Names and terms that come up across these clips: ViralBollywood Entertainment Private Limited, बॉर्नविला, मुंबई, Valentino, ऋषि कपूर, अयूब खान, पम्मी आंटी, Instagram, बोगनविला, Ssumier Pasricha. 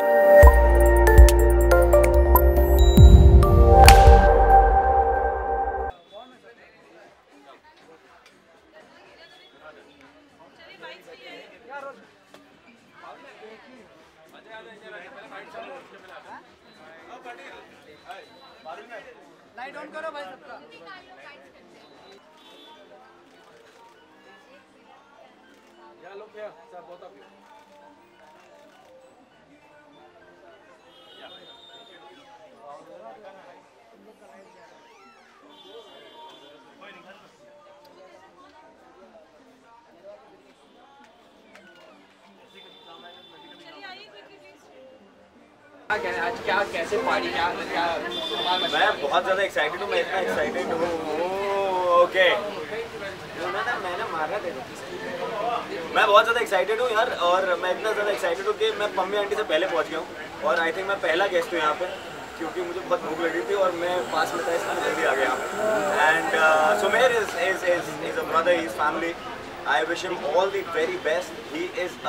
Light on करो भाई सबका। क्या लोग क्या सब बहुत आप आज क्या कैसे पार्टी क्या क्या मैं बहुत ज़्यादा एक्साइटेड हूँ। मैं इतना एक्साइटेड हूँ ओके मैंने मारा दे मैं बहुत ज़्यादा एक्साइटेड हूँ यार। और मैं इतना ज़्यादा एक्साइटेड हूँ कि मैं पम्मी आंटी से पहले पहुँच गया हूँ और आई थिंक मैं पहला गेस्ट हूँ यहाँ पे क्योंकि मुझे बहुत भूख लगी थी और मैं 5 मिनट इसमें जल्दी आ गया। And Sumer is a brother, his family, I wish him all the very best. He is a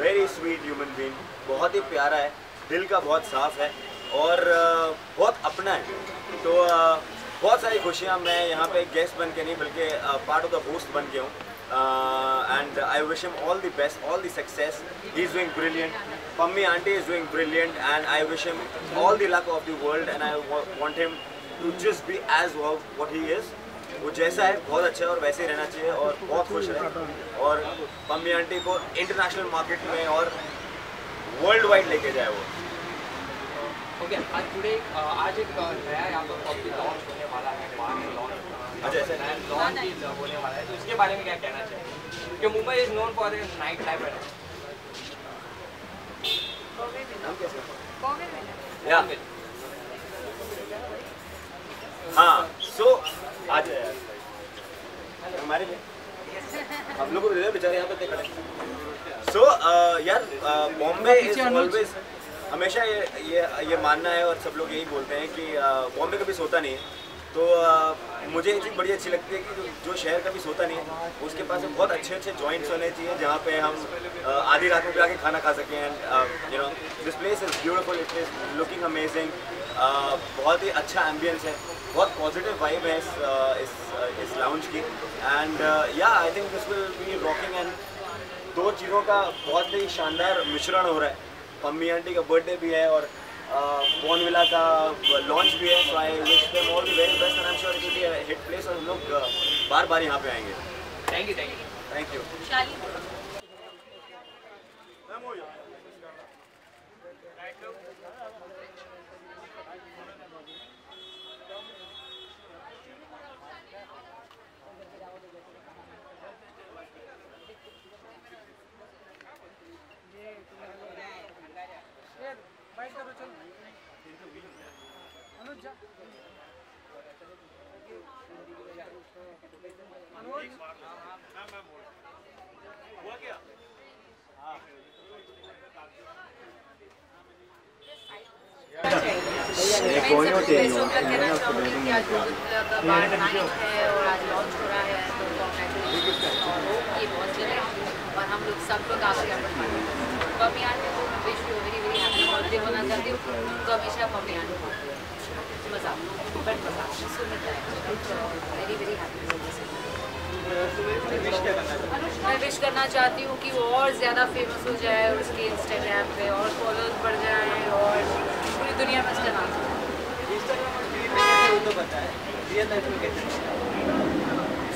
very sweet human being, बहुत ही प्यारा है, दिल का बहुत साफ़ है और बहुत अपना है। तो बहुत सारी खुशियाँ मैं यहाँ पे गेस्ट बन के नहीं बल्कि पार्ट ऑफ द होस्ट बन के हूँ। And I wish him all the best, all the success. He is doing brilliant, पम्मी आंटी is doing brilliant and I wish him all the luck of the world and I want him to just be as what he is. वो जैसा है बहुत अच्छा है और वैसे ही रहना चाहिए और बहुत खुश रहे और पम्मी आंटी को इंटरनेशनल मार्केट में और वर्ल्ड वाइड लेके जाए वो। ओके आज एक नया यहाँ पर कॉफी लॉन्च होने वाला है, होने वाला है, तो इसके बारे में क्या कहना चाहिए कि मुंबई is known for a night life and हाँ। सो आज हमारे लिए हम लोग बेचारे यहाँ पे खड़े। सो यार बॉम्बे इज ऑलवेज हमेशा ये मानना है और सब लोग यही बोलते हैं कि बॉम्बे कभी सोता नहीं है। तो मुझे ये चीज़ बड़ी अच्छी लगती है कि जो शहर कभी सोता नहीं है उसके पास बहुत अच्छे अच्छे जॉइंट्स होने चाहिए जहाँ पे हम आधी रात में भी आके खाना खा सकें। And you know this place is beautiful, it is looking amazing, बहुत ही अच्छा एम्बियंस है, बहुत पॉजिटिव वाइब है इस लाउंज की। एंड या I think this will be rocking and दो चीज़ों का बहुत ही शानदार मिश्रण हो रहा है। पम्मी आंटी का बर्थडे भी है और बॉर्नविला का लॉन्च भी है। So I wish them all the very best and I am sure it will be a hit place और हम लोग बार बार यहाँ पे आएंगे। Thank you, thank you, thank you. और हम लोग सब लोग आगे पम्मी आंटी को wish you very very happy birthday होना चाहती हूँ उनको हमेशा पम्मी आंटी को मज़ा वेरी वेरी हैप्पी बर्थडे। मैं विश करना चाहती हूँ कि वो और ज़्यादा फेमस हो जाए और उसके इंस्टाग्राम पे और फॉलोअर्स बढ़ जाए और पूरी दुनिया में उसका नाम तो बताए।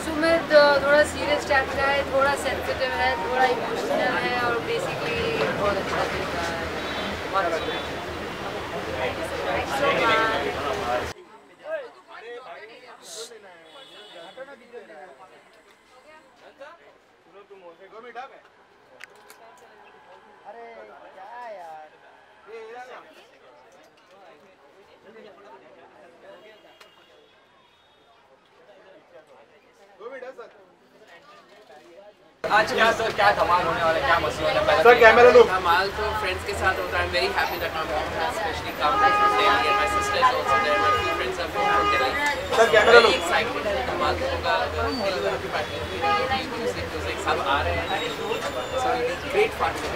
सुमित थोड़ा सीरियस टाइप का है, थोड़ा सेंसिटिव है, थोड़ा इमोशनल है और बेसिकली बहुत अच्छा तरीका है। अरे क्या यार आज क्या सर क्या धमाल होने वाला है, क्या मसला है? पहले सर कैमरा लो। धमाल तो फ्रेंड्स के साथ होता है। Very happy that I am specially come there my sisters also there my few friends are from Delhi. Sir camera लो। एक्साइटेड है धमाल होगा डिलीवरी पार्टी में। सब आ रहे हैं, ग्रेट पार्टी।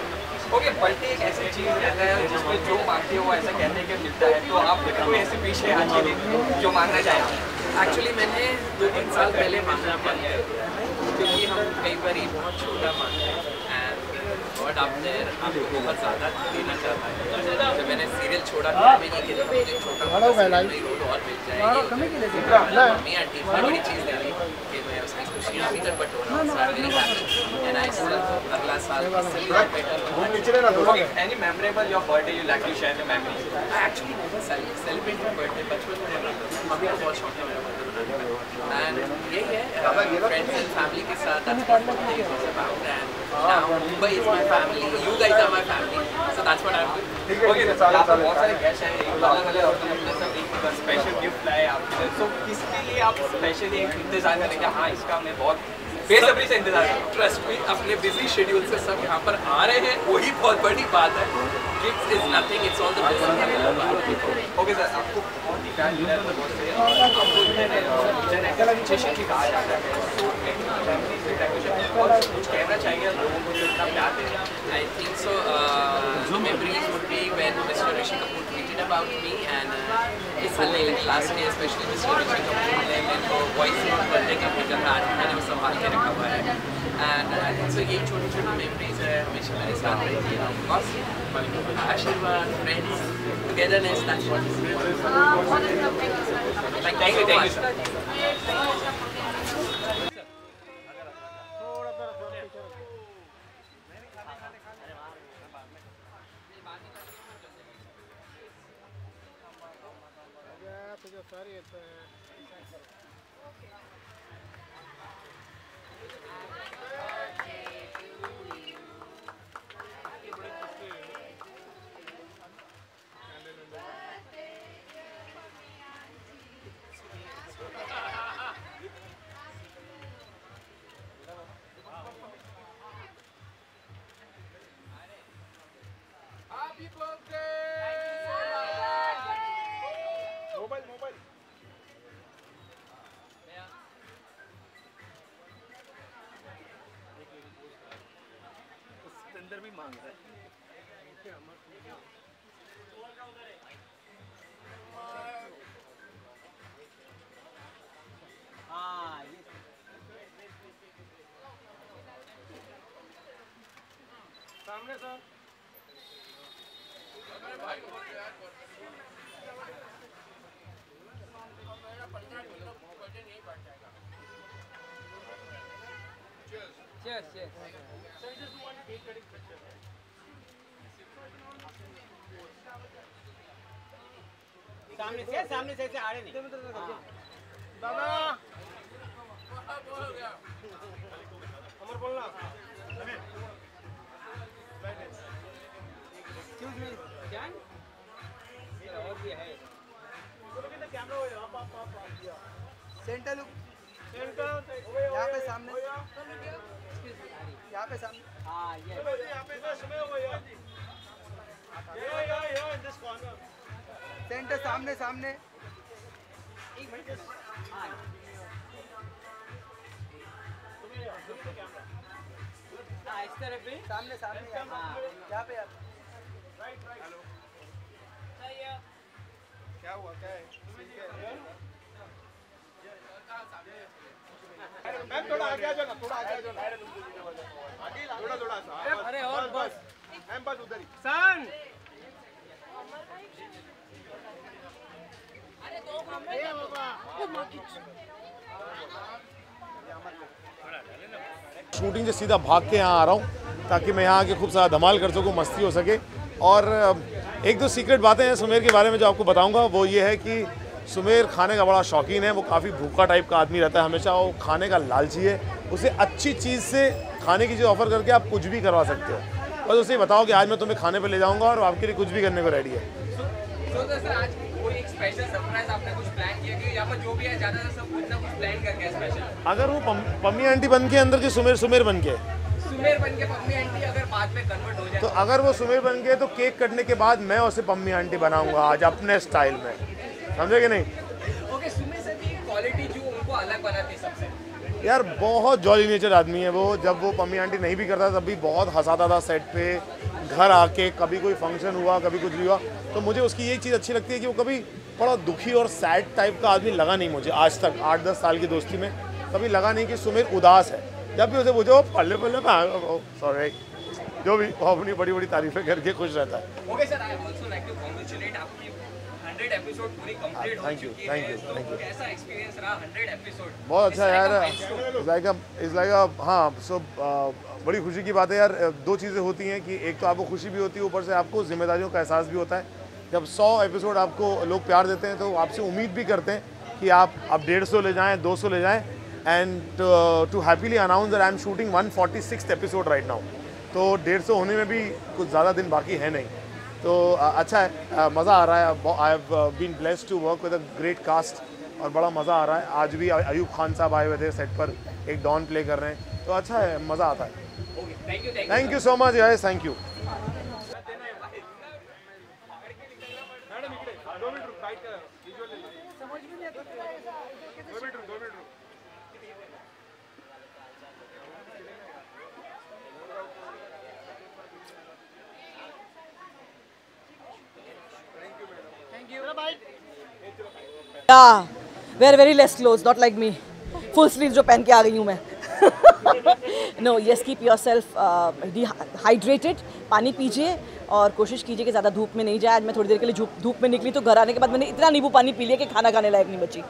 ओके पलटी एक ऐसी चीज है जिसमें जो मांगती है वो ऐसा कहते हैं कि मिलता है, तो आप कितने ऐसे पीछे आज के दिन जो मांगना चाहेंगे? एक्चुअली मैंने 2-3 साल पहले मांगना पड़ा क्योंकि हम कई बार ही बहुत छोटा मांगते हैं और आपने आपको बहुत ज़्यादा देना चाहता है। जब मैंने सीरियल छोड़ा था मैंने ये कहा मुझे छोटा रोल और मिल जाएगी, मम्मी आंटी से बड़ी चीज़ दे दी कि मैं उसकी खुशियाँ भी कर बटोरा। अगला साल any memorable your birthday you like to share the memories? Actually celebrate my birthday बचपन में, मम्मी को बहुत शौक है मेरा बर्थडे मनाने का। यही है फ्रेंड्स एंड फैमिली के साथ मुंबई is my family, you guys are my family, so that's what I am doing. Okay बहुत सारे गेस्ट हैं अलग-अलग और तुमने सब एक स्पेशल गिफ्ट लाए आपके, सो किसके लिए आप स्पेशली इंतजार करेंगे? हाँ इसका मैं बहुत बेसब्री से इंतजार है। ट्रस्ट मी अपने बिजी शेड्यूल से सब यहाँ पर आ रहे हैं, वही बहुत बड़ी बात है। Gifts is nothing, it's all the best. Okay sir आपको बहुत ही प्यार मिला है, बहुत से आपको जनरल अच्छे की कहा जाता है और कुछ कहना चाहिए लोगों को जो इतना प्यार दे रहे हैं। आई थिंक सो जो memories would be when mister ऋषि कपूर tweeted about me and इस साल last year specially mister ऋषि कपूर ने मेरे वॉइस बदलने का प्रयास किया, मैंने संभाल के रखा हुआ है। एंड आई थिंक सो ये छोटी-छोटी मेमोरीज है हमेशा मेरे साथ रहती है। बस आशीर्वाद friends togetherness that's what is real. Thank you sir. सारी अच्छा भी मांग रहा है। सामने sir yes yes so we just want to take a picture right सामने से आ रहे नहीं दादा बोल गया अमर बोलना excuse me जान और भी है बोलो कितना कैमरा हो गया आप सेंटर लुक यहाँ पे सामने हाँ ये सेंटर सामने एक मिनट इस तरफ भी सामने यहाँ पे हेलो क्या हुआ क्या है मैम थोड़ा आगे आ जाओ ना थोड़ा सा अरे और बस मैम बस उधर ही सन अरे दो शूटिंग से सीधा भाग के यहाँ आ रहा हूँ ताकि मैं यहाँ आके खूब सारा धमाल कर सकूँ, मस्ती हो सके। और एक दो सीक्रेट बातें हैं सुमेर के बारे में जो आपको बताऊँगा वो ये है कि सुमेर खाने का बड़ा शौकीन है, वो काफ़ी भूखा टाइप का आदमी रहता है हमेशा, वो खाने का लालची है। उसे अच्छी चीज़ से खाने की चीज़ ऑफर करके आप कुछ भी करवा सकते हो, बस उसे बताओ कि आज मैं तुम्हें खाने पे ले जाऊंगा और आपके लिए कुछ भी करने को रेडी है। सर आज कोई एक स्पेशल सरप्राइज आपने कुछ प्लान किया कि या फिर जो भी है ज़्यादा सब कुछ ना कुछ प्लान करके स्पेशल? अगर वो पम्मी आंटी बन के अंदर की सुमेर बन के पम्मी आंटी अगर बाद में कन्वर्ट हो जाए तो अगर वो सुमेर बन गए तो केक कटने के बाद मैं उसे पम्मी आंटी बनाऊँगा आज अपने स्टाइल में, समझे कि नहीं? ओके सुमेर सर की क्वालिटी जो उनको अलग बनाती है सबसे यार बहुत जॉली नेचर आदमी है वो, जब वो पम्मी आंटी नहीं भी करता तब भी बहुत हंसाता था सेट पे, घर आके कभी कोई फंक्शन हुआ कभी कुछ भी हुआ, तो मुझे उसकी यही चीज़ अच्छी लगती है कि वो कभी बड़ा दुखी और सैड टाइप का आदमी लगा नहीं मुझे आज तक। 8-10 साल की दोस्ती में कभी लगा नहीं कि सुमिर उदास है। जब भी उसे मुझे पल्ले पल्ले में सॉरी जो भी अपनी बड़ी बड़ी तारीफें करके खुश रहता है। Okay sir, I also like to congratulate आपकी 100 एपिसोड पूरी कंप्लीट हो चुकी है। Thank you thank you. कैसा एक्सपीरियंस रहा 100 एपिसोड? बहुत अच्छा यार, इज लाइक अ हां, सो बड़ी खुशी की बात है यार। दो चीज़ें होती हैं कि एक तो आपको खुशी भी होती है, ऊपर से आपको जिम्मेदारियों का एहसास भी होता है। जब 100 एपिसोड आपको लोग प्यार देते हैं तो आपसे उम्मीद भी करते हैं कि आप 150 ले जाएं, 200 ले जाएं। And to happily announce that I am shooting 146th episode right now. तो 150 होने में भी कुछ ज़्यादा दिन बाकी है नहीं, तो अच्छा है, मज़ा आ रहा है। I have been blessed to work with a great cast और बड़ा मज़ा आ रहा है। आज भी अयूब खान साहब आए हुए थे सेट पर, एक डॉन प्ले कर रहे हैं, तो अच्छा है, मज़ा आता है। Thank you so much guys, thank you. Yeah, we're very less clothes, not like me. Full sleeves जो पहन के आ गई हूँ मैं। No, yes, keep yourself hydrated. पानी पीजिए और कोशिश कीजिए कि ज़्यादा धूप में नहीं जाए। आज मैं थोड़ी देर के लिए धूप में निकली तो घर आने के बाद मैंने इतना नींबू पानी पी लिया कि खाना खाने लायक नहीं बची।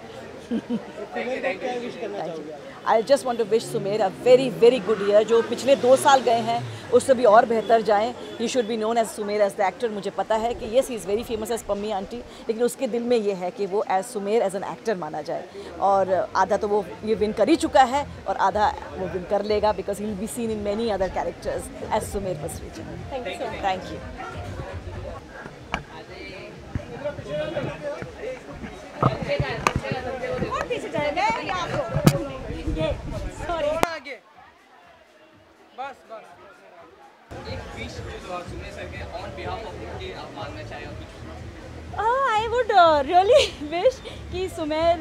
I just want to wish Ssumier a very very good year. जो पिछले 2 साल गए हैं उससे भी और बेहतर जाएँ। He should be known as Ssumier as the actor. मुझे पता है कि yes he is very famous as पम्मी आंटी, लेकिन उसके दिल में ये है कि वो as Ssumier as an actor माना जाए। और आधा तो वो ये विन कर ही चुका है और आधा वो विन कर लेगा because he will be seen in many other characters as Ssumier Pasricha. Thank you. I would really wish कि सुमेर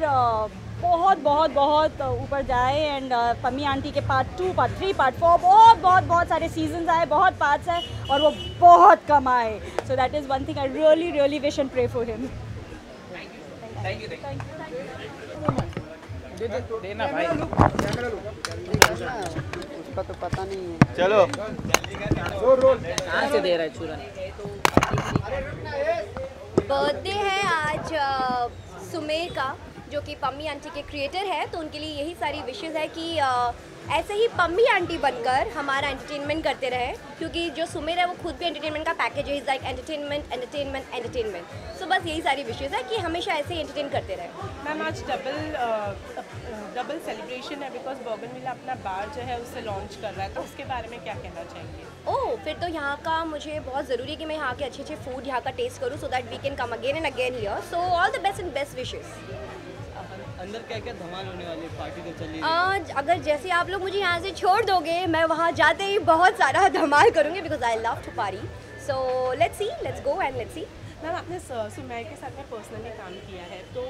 बहुत ऊपर जाए एंड पम्मी आंटी के पार्ट 2, पार्ट 3, पार्ट 4 बहुत सारे सीजन्स आए, बहुत पार्ट्स आए और वो बहुत कम आए। So that is one thing I really wish and pray for him. देना भाई, उसका तो पता नहीं है। चलो कहाँ से दे रहा है चूरन? बर्थडे है आज सुमेर का, जो कि पम्मी आंटी के क्रिएटर है, तो उनके लिए यही सारी विशेज़ है कि ऐसे ही पम्मी आंटी बनकर हमारा एंटरटेनमेंट करते रहें, क्योंकि जो सुमेर है वो खुद भी एंटरटेनमेंट का पैकेज है। Is like entertainment. सो बस यही सारी विशेज़ है कि हमेशा ऐसे ही एंटरटेन करते रहें। मैम आज डबल सेलिब्रेशन है बिकॉज बोगनविला अपना बार जो है उससे लॉन्च कर रहा है, तो उसके बारे में क्या कहना चाहेंगे? ओह, फिर तो यहाँ का मुझे बहुत ज़रूरी है कि मैं यहाँ के अच्छे फूड यहाँ का टेस्ट करूँ, so that we can come again and again here. So all the best and best wishes. अंदर क्या क्या धमाल होने वाली है? पार्टी तो चल रही है। आज अगर जैसे आप लोग मुझे यहाँ से छोड़ दोगे, मैं वहाँ जाते ही बहुत सारा धमाल करूँगी because I love to party. So let's go and let's see. Ma'am आपने सुमेर के साथ में पर्सनली काम किया है, तो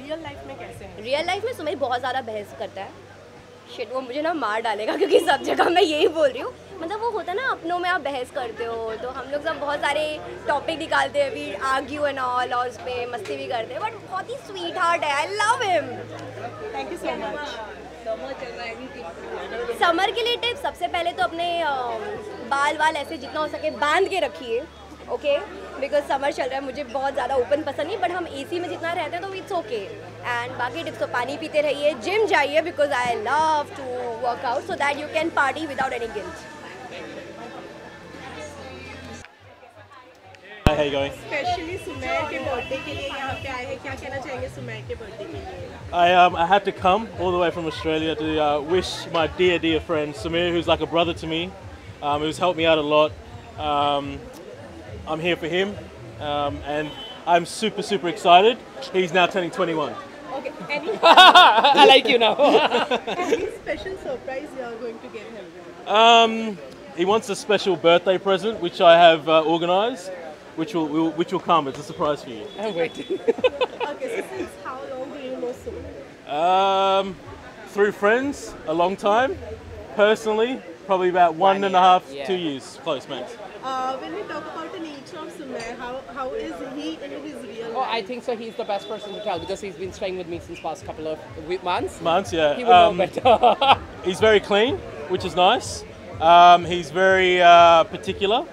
रियल लाइफ में कैसे है? रियल लाइफ में सुमेर बहुत ज़्यादा बहस करता है। शिट, वो मुझे ना मार डालेगा क्योंकि सब जगह मैं यही बोल रही हूँ। मतलब वो होता है ना, अपनों में आप बहस करते हो, तो हम लोग सब बहुत सारे टॉपिक निकालते हैं, वी आर्ग्यू एंड ऑल, और उस पर मस्ती भी करते हैं, बट बहुत ही स्वीट हार्ट है। I love him. Thank you so much. Summer के लिए टिप्स, सबसे पहले तो अपने बाल ऐसे जितना हो सके बांध के रखिए, ओके, बिकॉज समर चल रहा है। मुझे बहुत ज़्यादा ओपन पसंद नहीं, बट हम एसी में जितना रहते हैं तो इट्स ओके। एंड बाकी टिप्स तो पानी पीते रहिए, जिम जाइए because I love to workout, so that you can party without any guilt. How are you going? Especially Sumair ke birthday ke liye yahan pe aaye hain, kya kehna chahenge Sumair ke birthday ke liye? I had to come all the way from Australia to wish my dear friend Sumair, who's like a brother to me, who's helped me out a lot. I'm here for him, and I'm super excited. He's now turning 21. Okay. I like you now. Any special surprise you are going to give him? He wants a special birthday present, which I have organised, which will come. It's a surprise for you. I'm waiting. Okay, so since how long do you know Sumeer? Through friends, a long time. Personally, probably about 1.5 to 2 years, close, mate. When we talk about the nature of Ssumier, how is he in his real life? Oh, I think so. He's the best person to tell because he's been staying with me since past couple of months. Months, yeah. He will know better. He's very clean, which is nice. He's very particular,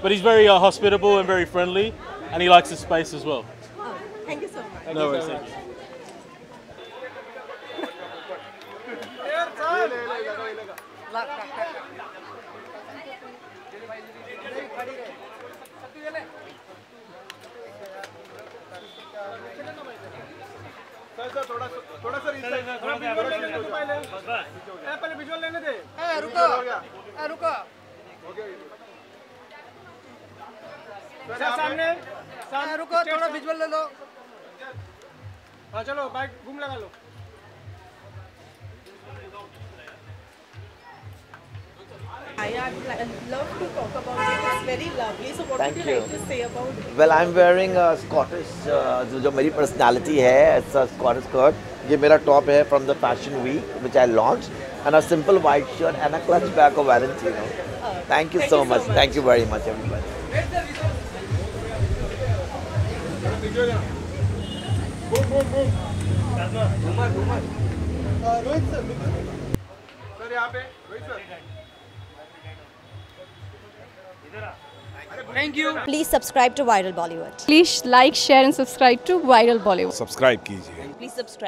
but he's very hospitable and very friendly, and he likes his space as well. Oh, thank you so much. Thank no worries. So much. थोड़ा visual ले लो। हाँ चलो bike घूम लगा लो। I'd love to talk about it. It's very lovely. So what would you like to say about it? Well, I'm wearing a Scottish, जो मेरी personality है, it's a Scottish skirt. ये मेरा top है from the fashion week, which I launched, and a simple white shirt and a clutch bag of Valentino. Thank you so much. Thank you very much, everybody. Sir, यहाँ पे, Thank you. Please subscribe to ViralBollywood. Please like, share and subscribe to ViralBollywood. Subscribe कीजिए. Please subscribe.